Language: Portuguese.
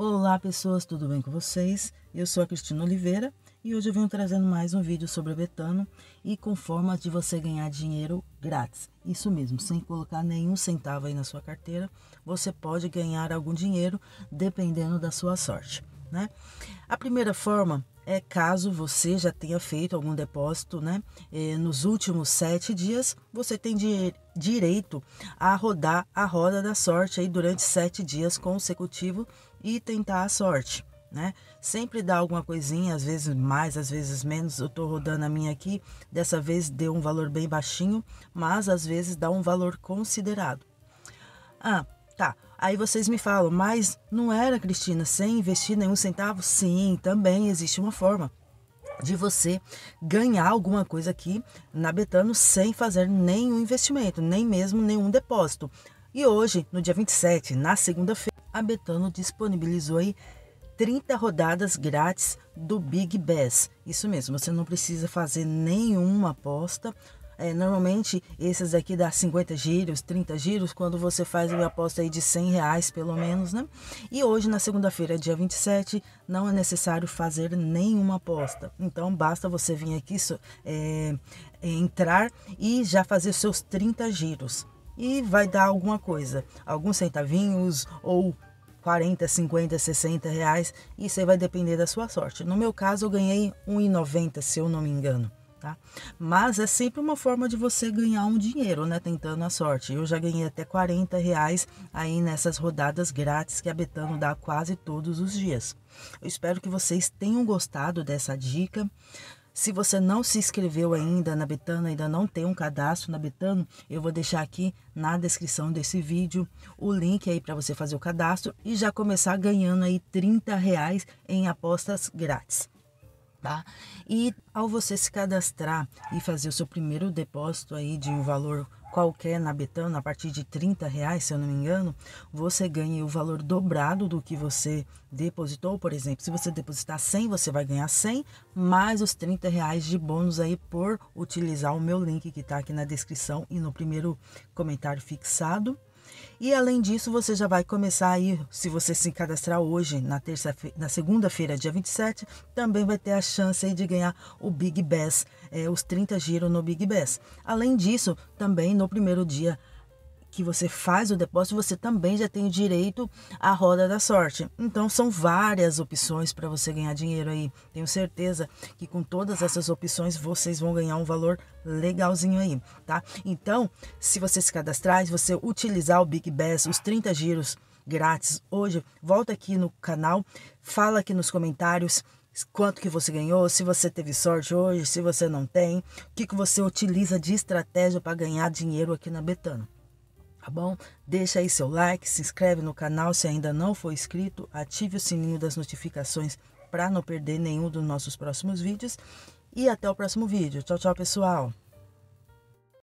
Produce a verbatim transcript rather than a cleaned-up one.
Olá pessoas, tudo bem com vocês? Eu sou a Cristina Oliveira e hoje eu venho trazendo mais um vídeo sobre a Betano e com formas de você ganhar dinheiro grátis. Isso mesmo, sem colocar nenhum centavo aí na sua carteira, você pode ganhar algum dinheiro dependendo da sua sorte, né? A primeira forma é caso você já tenha feito algum depósito, né? Nos últimos sete dias, você tem de direito a rodar a roda da sorte aí durante sete dias consecutivos e tentar a sorte, né? Sempre dá alguma coisinha, às vezes mais, às vezes menos. Eu tô rodando a minha aqui, dessa vez deu um valor bem baixinho, mas às vezes dá um valor considerado. Ah, tá. Aí vocês me falam, mas não era, Cristina, sem investir nenhum centavo? Sim, também existe uma forma de você ganhar alguma coisa aqui na Betano sem fazer nenhum investimento, nem mesmo nenhum depósito. E hoje, no dia vinte e sete, na segunda-feira, a Betano disponibilizou aí trinta rodadas grátis do Big Bass. Isso mesmo, você não precisa fazer nenhuma aposta. É, normalmente esses aqui dá cinquenta giros, trinta giros, quando você faz uma aposta aí de cem reais pelo menos, né? E hoje, na segunda-feira, dia vinte e sete, não é necessário fazer nenhuma aposta. Então basta você vir aqui, é, entrar e já fazer seus trinta giros. E vai dar alguma coisa, alguns centavinhos ou quarenta, cinquenta, sessenta reais, isso aí vai depender da sua sorte. No meu caso, eu ganhei um real e noventa centavos, se eu não me engano, tá? Mas é sempre uma forma de você ganhar um dinheiro, né? Tentando a sorte. Eu já ganhei até quarenta reais aí nessas rodadas grátis que a Betano dá quase todos os dias. Eu espero que vocês tenham gostado dessa dica. Se você não se inscreveu ainda na Betano, ainda não tem um cadastro na Betano, eu vou deixar aqui na descrição desse vídeo o link aí para você fazer o cadastro e já começar ganhando aí trinta reais em apostas grátis, tá? E ao você se cadastrar e fazer o seu primeiro depósito aí de um valor qualquer na Betano, a partir de trinta reais, se eu não me engano, você ganha o valor dobrado do que você depositou. Por exemplo, se você depositar cem, você vai ganhar cem, mais os trinta reais de bônus aí por utilizar o meu link que tá aqui na descrição e no primeiro comentário fixado. E além disso, você já vai começar aí, se você se cadastrar hoje, na terça-feira, na segunda-feira, dia vinte e sete, também vai ter a chance aí de ganhar o Big Bass, é, os trinta giros no Big Bass. Além disso, também no primeiro dia que você faz o depósito, você também já tem direito à roda da sorte. Então são várias opções para você ganhar dinheiro aí. Tenho certeza que com todas essas opções vocês vão ganhar um valor legalzinho aí, tá? Então, se você se cadastrar, se você utilizar o Big Bass, os trinta giros grátis hoje, volta aqui no canal, fala aqui nos comentários quanto que você ganhou, se você teve sorte hoje, se você não tem, o que que você utiliza de estratégia para ganhar dinheiro aqui na Betano. Tá bom? Deixa aí seu like, se inscreve no canal se ainda não for inscrito, ative o sininho das notificações para não perder nenhum dos nossos próximos vídeos e até o próximo vídeo. Tchau, tchau, pessoal!